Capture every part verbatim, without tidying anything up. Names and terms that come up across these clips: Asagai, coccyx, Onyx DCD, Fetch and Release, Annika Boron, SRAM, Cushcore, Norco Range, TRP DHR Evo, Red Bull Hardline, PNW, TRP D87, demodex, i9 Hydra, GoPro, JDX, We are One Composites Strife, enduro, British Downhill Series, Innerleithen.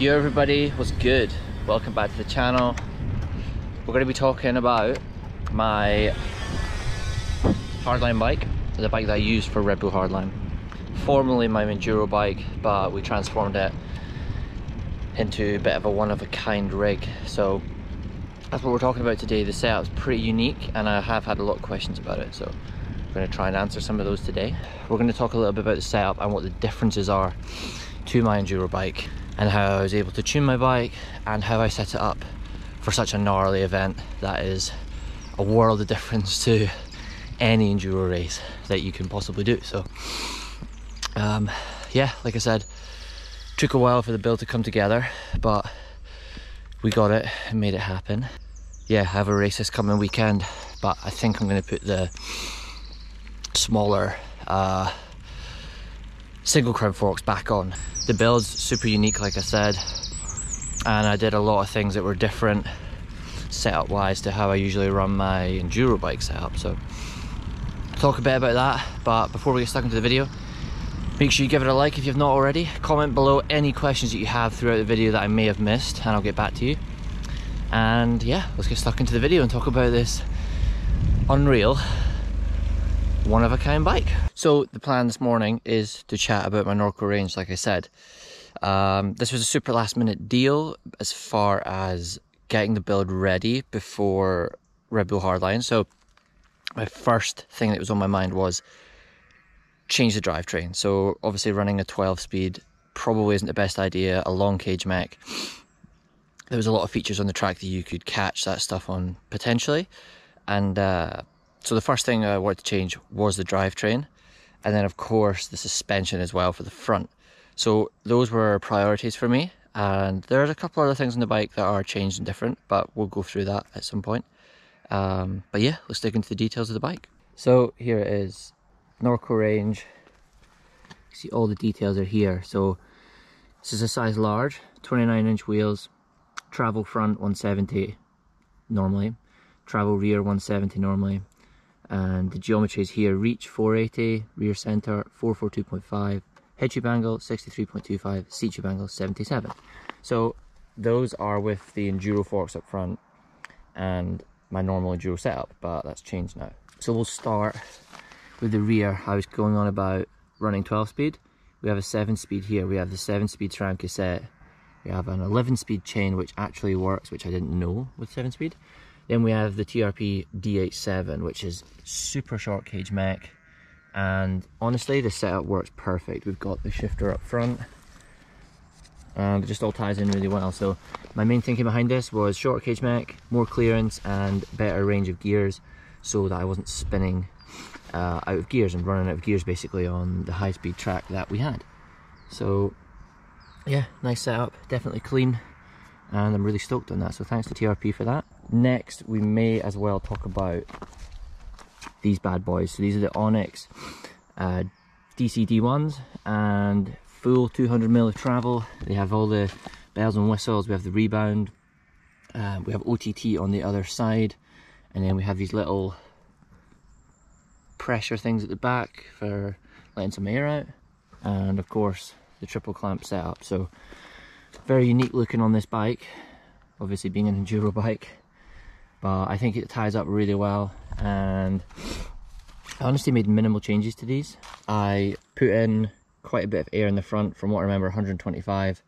Yo everybody, what's good? Welcome back to the channel. We're going to be talking about my hardline bike, the bike that I used for Red Bull Hardline. Formerly my enduro bike, but we transformed it into a bit of a one-of-a-kind rig. So that's what we're talking about today. The setup's pretty unique and I have had a lot of questions about it, so I'm going to try and answer some of those today. We're going to talk a little bit about the setup and what the differences are to my enduro bike, and how I was able to tune my bike and how I set it up for such a gnarly event that is a world of difference to any enduro race that you can possibly do. So um, yeah, like I said, took a while for the build to come together, but we got it and made it happen. Yeah, I have a race this coming weekend, but I think I'm going to put the smaller uh, single crown forks back on. The build's super unique, like I said, and I did a lot of things that were different setup wise to how I usually run my enduro bike setup, so talk a bit about that. But before we get stuck into the video, make sure you give it a like if you've not already, comment below any questions that you have throughout the video that I may have missed and I'll get back to you. And yeah, let's get stuck into the video and talk about this unreal one-of-a-kind bike. So the plan this morning is to chat about my Norco Range, like I said. Um, this was a super last minute deal as far as getting the build ready before Red Bull Hardline. So my first thing that was on my mind was change the drivetrain. So obviously running a twelve speed probably isn't the best idea, a long cage mech. There was a lot of features on the track that you could catch that stuff on potentially. And uh, so the first thing I wanted to change was the drivetrain, and then of course the suspension as well for the front. So those were priorities for me, and there's a couple other things on the bike that are changed and different, but we'll go through that at some point. Um, but yeah, let's dig into the details of the bike. So here it is, Norco Range. You see all the details are here. So this is a size large, twenty-nine inch wheels, travel front one seventy normally, travel rear one seventy normally. And the geometry is here: reach four eighty, rear center four forty-two point five, head tube angle sixty-three point two five, seat tube angle seventy-seven. So those are with the enduro forks up front and my normal enduro setup, but that's changed now. So we'll start with the rear. I was going on about running twelve speed. We have a seven speed here, we have the seven speed SRAM cassette, we have an eleven speed chain which actually works, which I didn't know with seven speed. Then we have the T R P D eighty-seven, which is super short cage mech, and honestly the setup works perfect. We've got the shifter up front, and it just all ties in really well. So my main thinking behind this was short cage mech, more clearance and better range of gears, so that I wasn't spinning uh, out of gears and running out of gears basically on the high speed track that we had. So yeah, nice setup, definitely clean, and I'm really stoked on that, so thanks to T R P for that. Next, we may as well talk about these bad boys. So these are the Onyx uh, D C D ones, and full two hundred mil of travel. They have all the bells and whistles, we have the rebound, uh, we have O T T on the other side, and then we have these little pressure things at the back for letting some air out, and of course the triple clamp setup. So very unique looking on this bike, obviously being an enduro bike, but I think it ties up really well, and I honestly made minimal changes to these. I put in quite a bit of air in the front, from what I remember one twenty-five.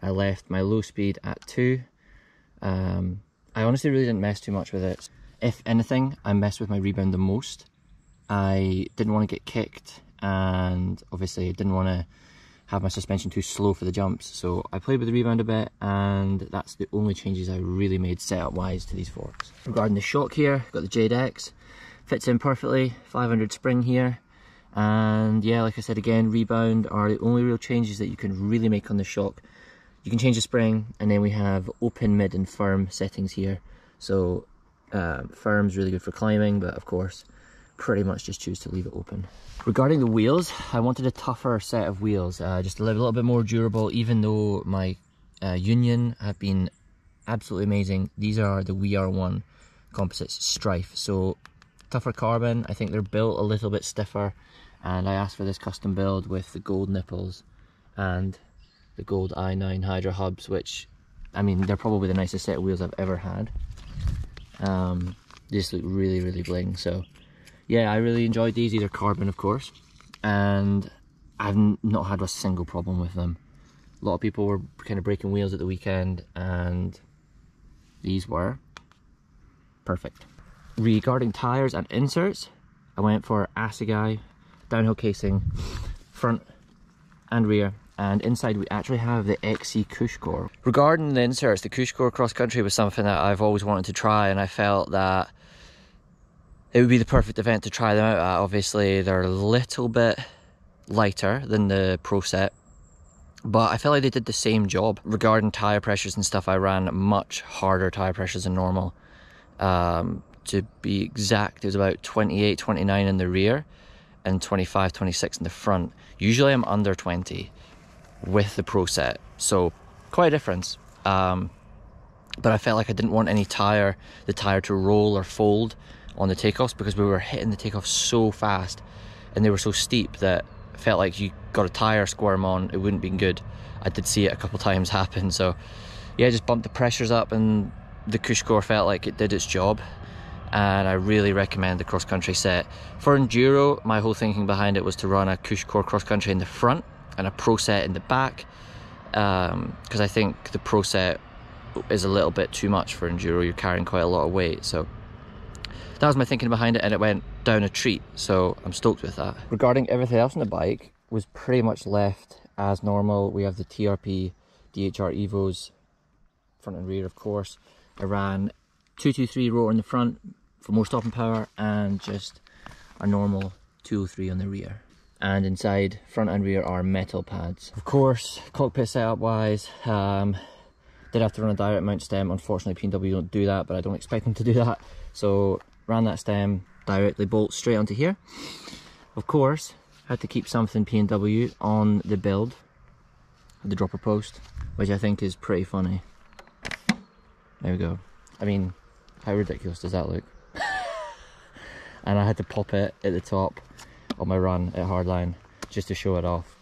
I left my low speed at two. Um, I honestly really didn't mess too much with it. If anything, I messed with my rebound the most. I didn't want to get kicked, and obviously I didn't want to have my suspension too slow for the jumps, so I played with the rebound a bit, and that's the only changes I really made setup wise to these forks. Regarding the shock here, got the J D X, fits in perfectly, five hundred spring here, and yeah, like I said again, rebound are the only real changes that you can really make on the shock. You can change the spring, and then we have open, mid and firm settings here. So uh, firm's really good for climbing, but of course pretty much just choose to leave it open. Regarding the wheels, I wanted a tougher set of wheels, uh, just a little, little bit more durable, even though my uh, Union have been absolutely amazing. These are the We Are One Composites Strife, so tougher carbon. I think they're built a little bit stiffer, and I asked for this custom build with the gold nipples, and the gold i nine Hydra hubs, which, I mean, they're probably the nicest set of wheels I've ever had. Um, they just look really, really bling. So yeah, I really enjoyed these. These are carbon, of course, and I've not had a single problem with them. A lot of people were kind of breaking wheels at the weekend, and these were perfect. Regarding tires and inserts, I went for Asagai downhill casing, front and rear, and inside we actually have the X C Cushcore. Regarding the inserts, the Cushcore cross country was something that I've always wanted to try, and I felt that it would be the perfect event to try them out at. Obviously they're a little bit lighter than the Pro set, but I felt like they did the same job. Regarding tire pressures and stuff, I ran much harder tire pressures than normal. Um, to be exact, it was about twenty-eight, twenty-nine in the rear, and twenty-five, twenty-six in the front. Usually I'm under twenty with the Pro set, so quite a difference. Um, but I felt like I didn't want any tire, the tire to roll or fold on the takeoffs, because we were hitting the takeoffs so fast and they were so steep that it felt like you got a tire squirm on, it wouldn't be good. I did see it a couple times happen, so yeah, I just bumped the pressures up, and the Cushcore felt like it did its job. And I really recommend the cross-country set. For enduro, my whole thinking behind it was to run a Cushcore cross-country in the front and a Pro set in the back, because um, I think the Pro set is a little bit too much for enduro. You're carrying quite a lot of weight, so that was my thinking behind it, and it went down a treat, so I'm stoked with that. Regarding everything else on the bike, was pretty much left as normal. We have the T R P D H R Evos, front and rear, of course. I ran two two three rotor in the front for more stopping power, and just a normal two oh three on the rear. And inside, front and rear, are metal pads. Of course, cockpit setup wise, um, did have to run a direct mount stem. Unfortunately, P N W don't do that, but I don't expect them to do that. So ran that stem directly bolt straight onto here. Of course, had to keep something P N W on the build, the dropper post, which I think is pretty funny. There we go. I mean, how ridiculous does that look? And I had to pop it at the top on my run at Hardline just to show it off.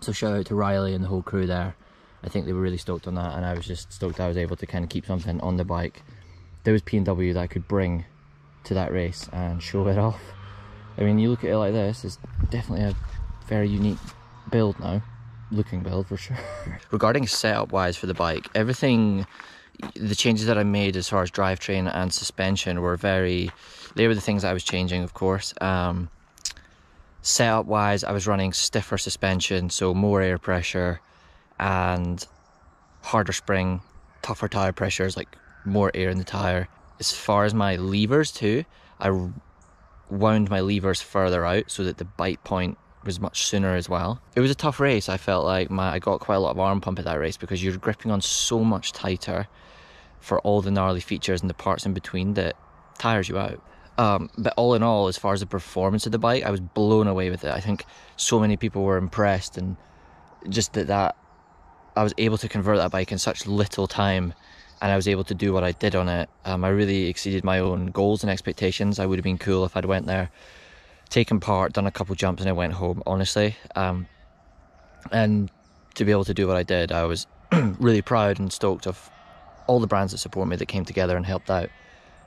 So shout out to Riley and the whole crew there. I think they were really stoked on that, and I was just stoked I was able to kind of keep something on the bike. There was P N W that I could bring to that race and show it off. I mean, you look at it like this, it's definitely a very unique build now. Looking build for sure. Regarding setup wise for the bike, everything, the changes that I made as far as drivetrain and suspension were very, they were the things that I was changing, of course. Um, setup wise, I was running stiffer suspension, so more air pressure, and harder spring, tougher tire pressures, like more air in the tire. As far as my levers too, I wound my levers further out so that the bite point was much sooner as well. It was a tough race. I felt like my I got quite a lot of arm pump at that race, because you're gripping on so much tighter for all the gnarly features and the parts in between that tires you out. Um, but all in all, as far as the performance of the bike, I was blown away with it. I think so many people were impressed, and just that, that I was able to convert that bike in such little time, and I was able to do what I did on it. Um, I really exceeded my own goals and expectations. I would have been cool if I'd went there, taken part, done a couple jumps, and I went home, honestly. Um, and to be able to do what I did, I was really proud and stoked of all the brands that support me that came together and helped out.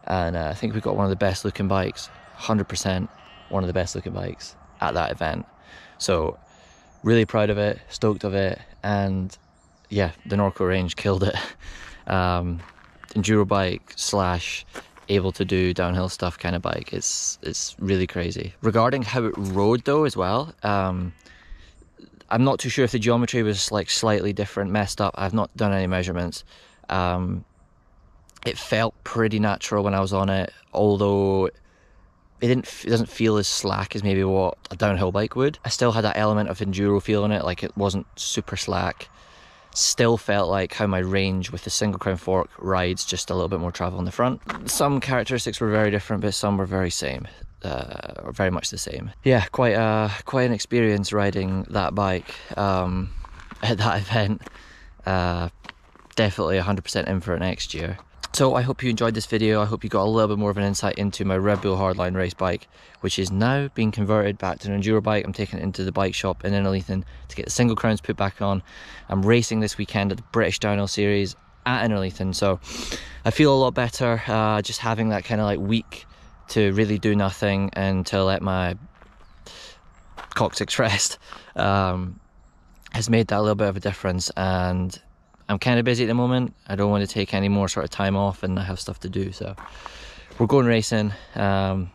And uh, I think we got one of the best looking bikes, one hundred percent one of the best looking bikes at that event. So really proud of it, stoked of it, and yeah, the Norco Range killed it. Um, enduro bike slash able to do downhill stuff kind of bike. It's it's really crazy. Regarding how it rode though as well, um, I'm not too sure if the geometry was like slightly different, messed up. I've not done any measurements. Um, it felt pretty natural when I was on it, although it, didn't, it doesn't feel as slack as maybe what a downhill bike would. I still had that element of enduro feel in it, like it wasn't super slack. Still felt like how my range with the single crown fork rides, just a little bit more travel in the front. Some characteristics were very different, but some were very same, uh, or very much the same. Yeah, quite a, quite an experience riding that bike um, at that event. Uh, definitely one hundred percent in for it next year. So I hope you enjoyed this video. I hope you got a little bit more of an insight into my Red Bull Hardline race bike, which is now being converted back to an enduro bike. I'm taking it into the bike shop in Innerleithen to get the single crowns put back on. I'm racing this weekend at the British Downhill Series at Innerleithen, so I feel a lot better uh, just having that kind of like week to really do nothing and to let my coccyx rest um, has made that a little bit of a difference. And I'm kind of busy at the moment. I don't want to take any more sort of time off, and I have stuff to do, so we're going racing. Um,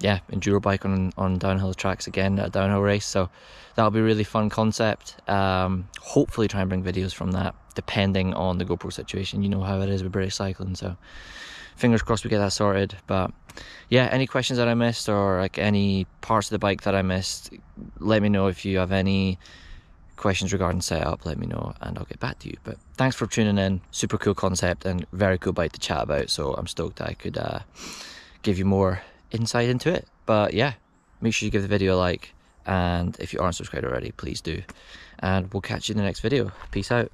yeah, enduro bike on, on downhill tracks again at a downhill race, so that'll be a really fun concept. Um, hopefully try and bring videos from that, depending on the GoPro situation. You know how it is with British cycling, so fingers crossed we get that sorted. But yeah, any questions that I missed, or like any parts of the bike that I missed, let me know. If you have any questions regarding setup, let me know and I'll get back to you. But thanks for tuning in. Super cool concept and very cool bike to chat about, so I'm stoked that I could uh, give you more insight into it. But yeah, make sure you give the video a like, and if you aren't subscribed already, please do, and we'll catch you in the next video. Peace out.